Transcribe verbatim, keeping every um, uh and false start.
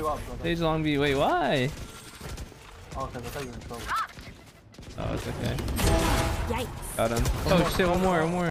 you up. Stage Long B, wait, why? Oh, because I thought you were in trouble. Oh, it's okay. Yikes. Got him. Oh shit, one more, one more.